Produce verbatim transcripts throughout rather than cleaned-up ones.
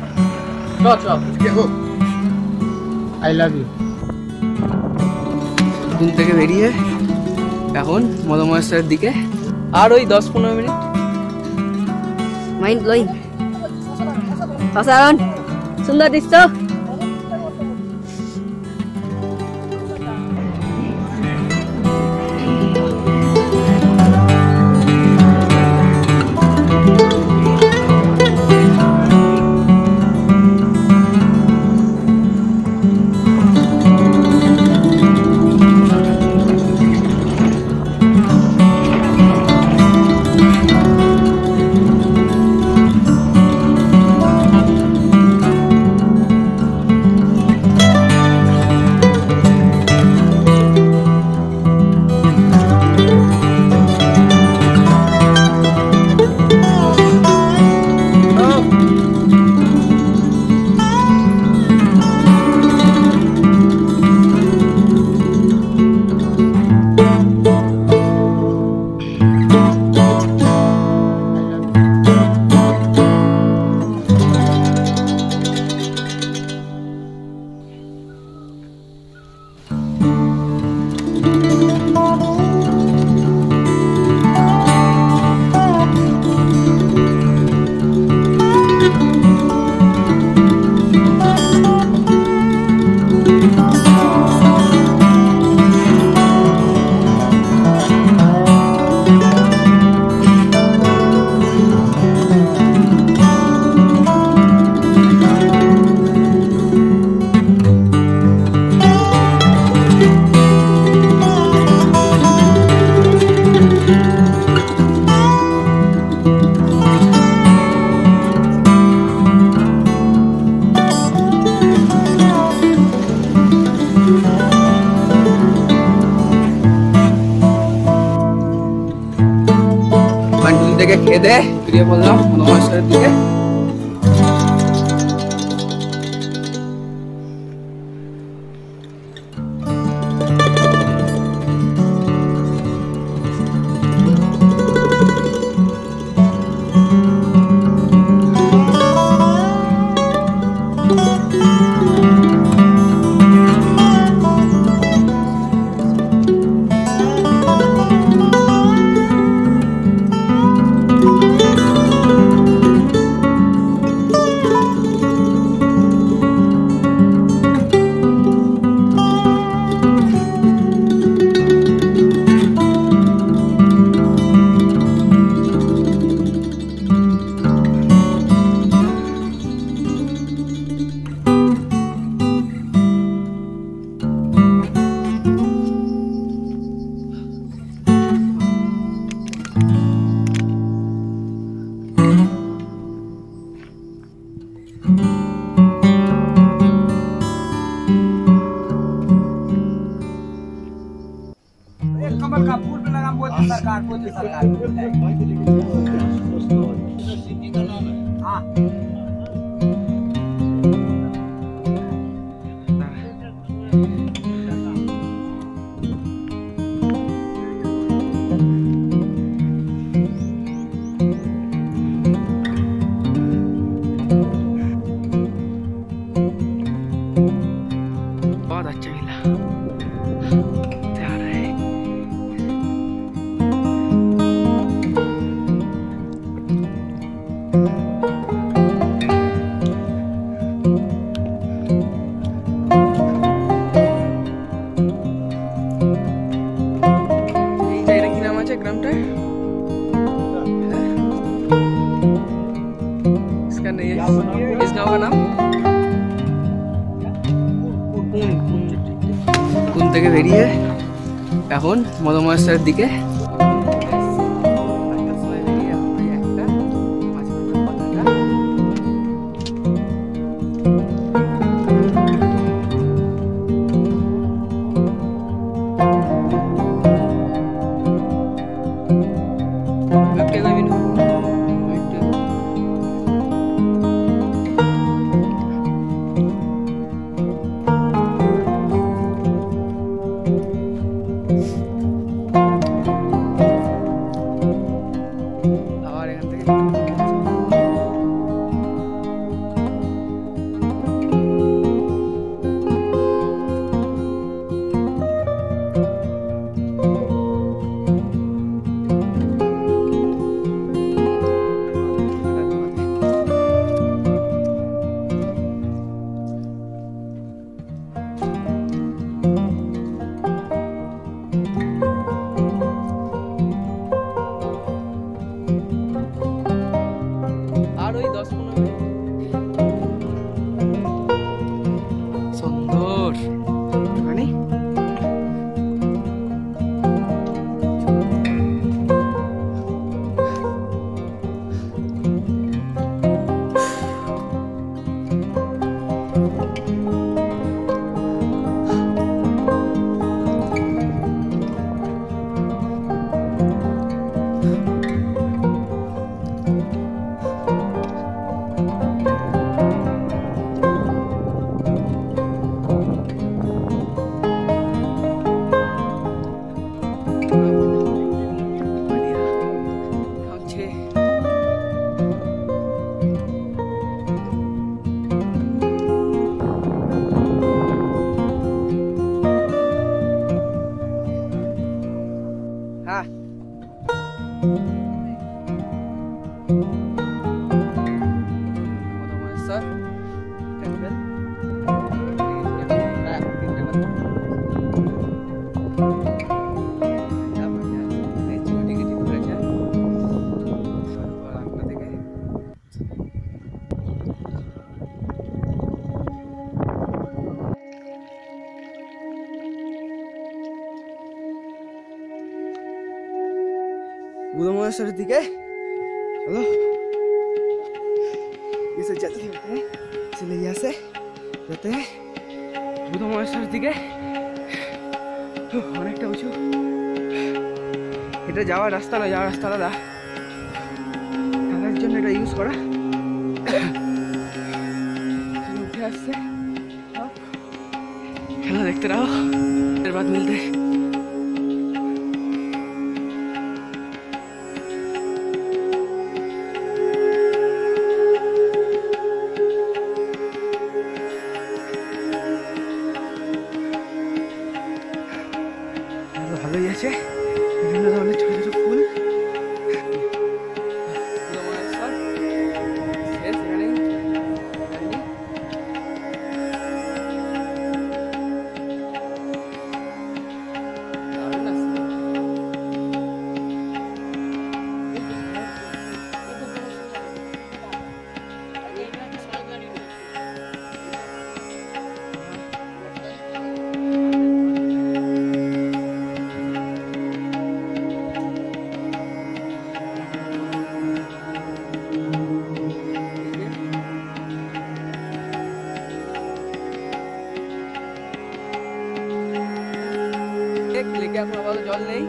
Stop, stop. Go. I love you. ঘুম থেকে বেরিয়ে এখন মদময়স্থানের দিকে আর ওই দশ পনেরো মিনিট মাইন্ড ব্লোয়িং অসাধারণ সুন্দর দৃশ্য খেয়ে দে ফিরিয়ে বললাম নমস্কারের দিকে এখন মদময়স্থানের দিকে sir. Udah mau seret tiga, halo, bisa jatuh tiga, sila ya se, jatuh, udah mau seret tiga, tuh orang itu ucu, kita jawa rasta lah, jawa rasta lah dah, kalau jono kita use kora, lupa se, kalau dekter aho, terbaik milte. জল নেই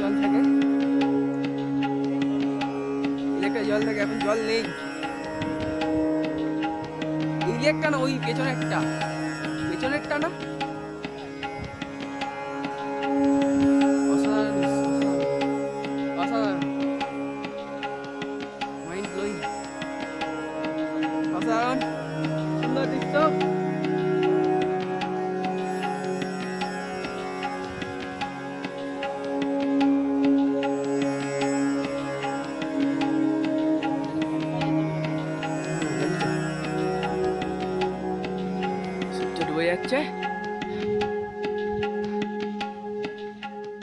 জল থাকে ইলেকটা জল থাকে এখন জল নেই ইলেকটা না ওই পেছনে একটা পেছনে একটা না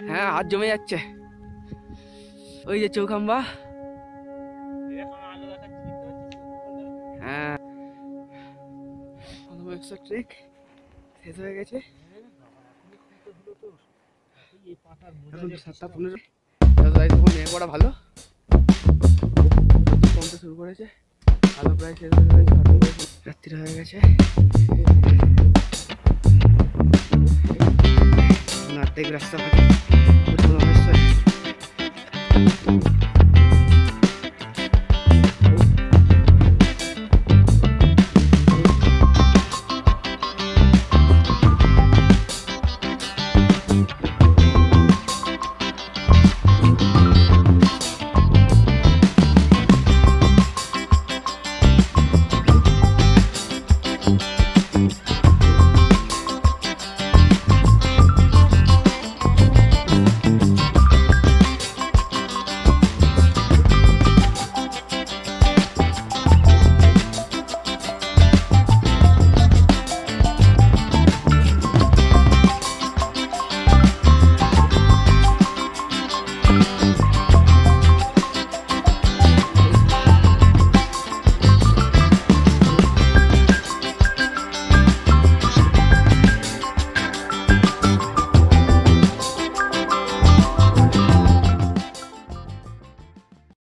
হ্যাঁ হাত জমে যাচ্ছে ওই যে চৌখাম্বা হ্যাঁ ট্রেক শেষ হয়ে গেছে সাতটা পনেরো পড়া ভালো কমতে শুরু করেছে ভালো প্রায় শেষ হয়ে গেছে রাত্রি হয়ে গেছে Take rasta.